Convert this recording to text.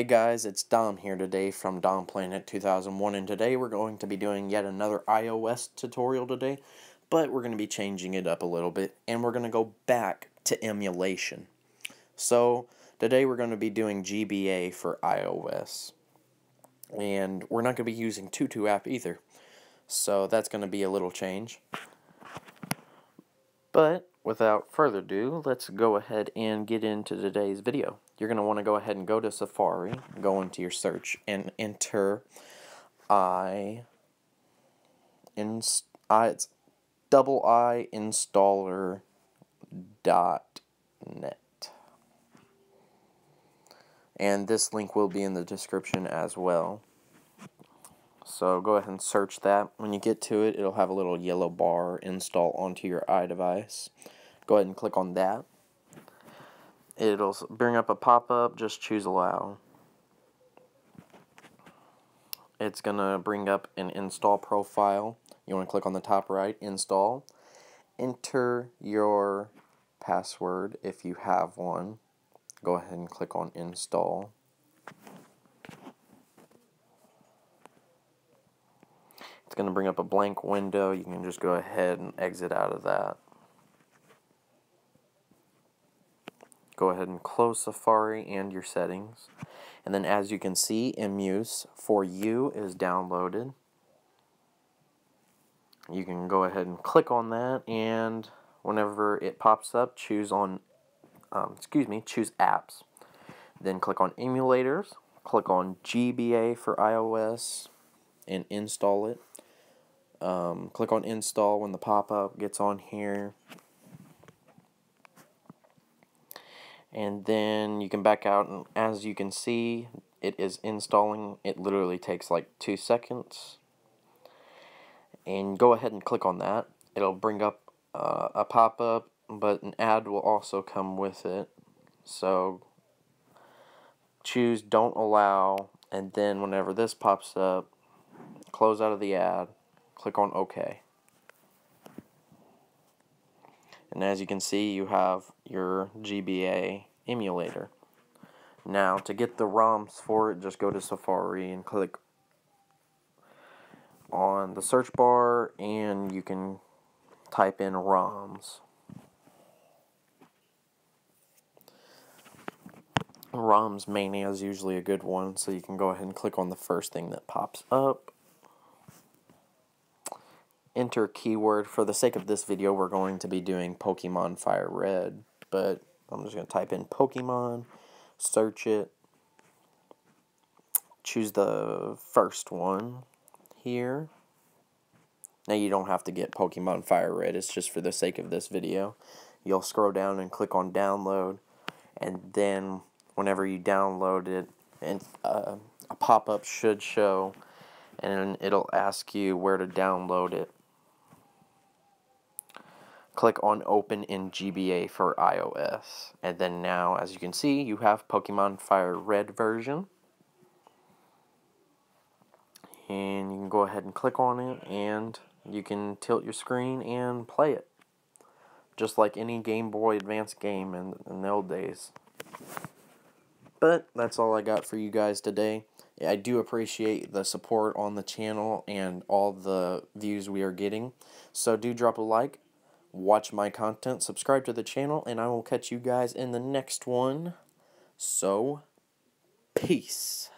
Hey guys, it's Dom here today from Dom Planet 2001, and today we're going to be doing yet another iOS tutorial today, but we're going to be changing it up a little bit, and we're going to go back to emulation. So today we're going to be doing GBA for iOS, and we're not going to be using Tutu app either, so that's going to be a little change. But without further ado, let's go ahead and get into today's video. You're going to want to go ahead and go to Safari, go into your search, and enter iinstaller.net. And this link will be in the description as well. So go ahead and search that. When you get to it, it'll have a little yellow bar, install onto your iDevice. Go ahead and click on that. It'll bring up a pop-up, just choose allow. It's going to bring up an install profile. You want to click on the top right, install. Enter your password if you have one. Go ahead and click on install. It's going to bring up a blank window. You can just go ahead and exit out of that. Go ahead and close Safari and your settings. And then as you can see, Emus4u is downloaded. You can go ahead and click on that, and whenever it pops up, choose on, choose apps. Then click on emulators, click on GBA for iOS, and install it. Click on install when the pop-up gets on here, and then you can back out, and as you can see, it is installing. It literally takes like 2 seconds, and go ahead and click on that. It'll bring up a pop-up, but an ad will also come with it, so choose don't allow, and then whenever this pops up, close out of the ad, click on OK. And as you can see, you have your GBA emulator. Now, to get the ROMs for it, just go to Safari and click on the search bar, and you can type in ROMs. ROMs Mania is usually a good one, so you can go ahead and click on the first thing that pops up. Enter keyword. For the sake of this video, we're going to be doing Pokemon Fire Red, but I'm just going to type in Pokemon, search it, choose the first one here. Now, you don't have to get Pokemon Fire Red, it's just for the sake of this video. You'll scroll down and click on download, and then whenever you download it, and a pop-up should show, and it'll ask you where to download it. Click on open in GBA for iOS, and then now, as you can see, you have Pokemon Fire Red version, and you can go ahead and click on it, and you can tilt your screen and play it just like any Game Boy Advance game in the old days. But that's all I got for you guys today. I do appreciate the support on the channel and all the views we are getting, so do drop a like, watch my content, subscribe to the channel, and I will catch you guys in the next one. So, peace.